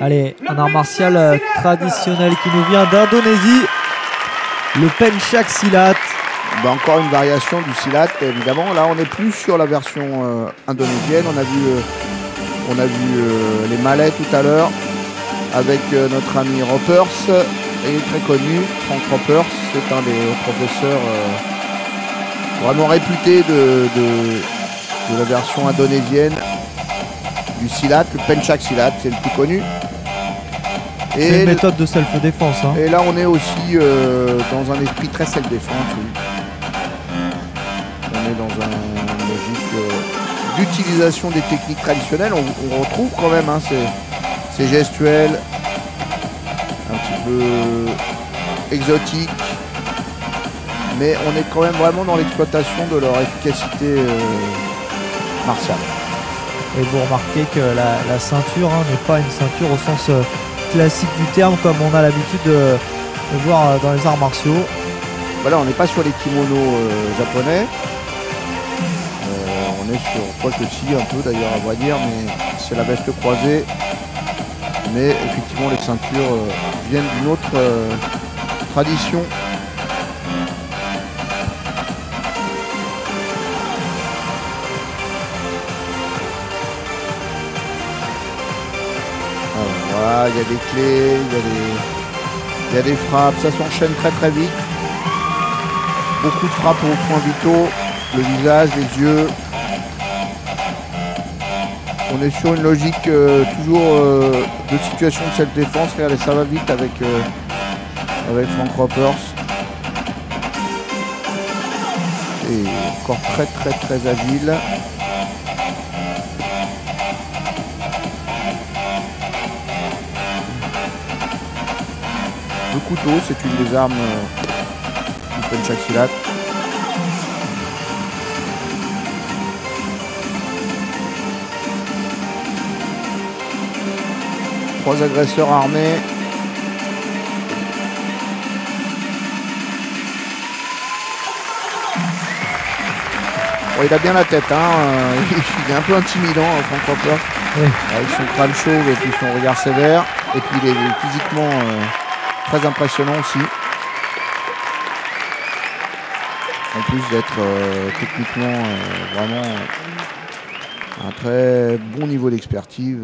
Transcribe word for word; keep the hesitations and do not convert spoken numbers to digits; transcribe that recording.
Allez, un art martial traditionnel qui nous vient d'Indonésie, le Penchak Silat. Bah encore une variation du Silat, évidemment. Là, on n'est plus sur la version euh, indonésienne. On a vu, euh, on a vu euh, les Malais tout à l'heure avec euh, notre ami Ropers, et très connu, Franck Ropers. C'est un des professeurs euh, vraiment réputés de, de, de la version indonésienne. Du Silat, le Penchak Silat, c'est le plus connu. C'est une méthode de self-défense. Hein. Et là, on est aussi euh, dans un esprit très self-défense. Oui. On est dans une logique euh, d'utilisation des techniques traditionnelles. On, on retrouve quand même hein, ces, ces gestuels un petit peu exotiques. Mais on est quand même vraiment dans l'exploitation de leur efficacité euh, martiale. Et vous remarquez que la, la ceinture hein, n'est pas une ceinture au sens euh, classique du terme, comme on a l'habitude de, de voir euh, dans les arts martiaux. Voilà, on n'est pas sur les kimonos euh, japonais. Euh, on est sur, quoique si, un peu d'ailleurs à vrai dire, mais c'est la veste croisée. Mais effectivement, les ceintures euh, viennent d'une autre euh, tradition. Voilà, il y a des clés, il y a des, il y a des frappes, ça s'enchaîne très très vite. Beaucoup de frappes aux points vitaux, le visage, les yeux. On est sur une logique euh, toujours euh, de situation de self-défense. Regardez, ça va vite avec, euh, avec Franck Ropers. Et encore très très très agile. Le couteau, c'est une des armes euh, du Penchak Silat. Trois agresseurs armés. Bon, il a bien la tête, hein. Euh, il est un peu intimidant, hein, Franck Ropers. Oui. Avec son crâne chauve et puis son regard sévère. Et puis il est physiquement... Euh, très impressionnant aussi, en plus d'être euh, techniquement euh, vraiment un très bon niveau d'expertise.